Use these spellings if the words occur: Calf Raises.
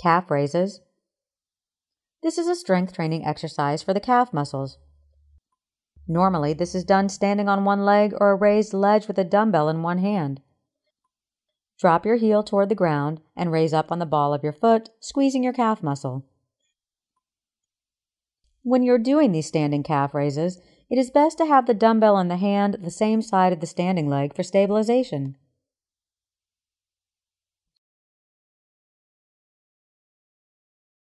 Calf raises. This is a strength training exercise for the calf muscles. Normally, this is done standing on one leg or a raised ledge with a dumbbell in one hand. Drop your heel toward the ground and raise up on the ball of your foot, squeezing your calf muscle. When you're doing these standing calf raises, it is best to have the dumbbell in the hand the same side of the standing leg for stabilization.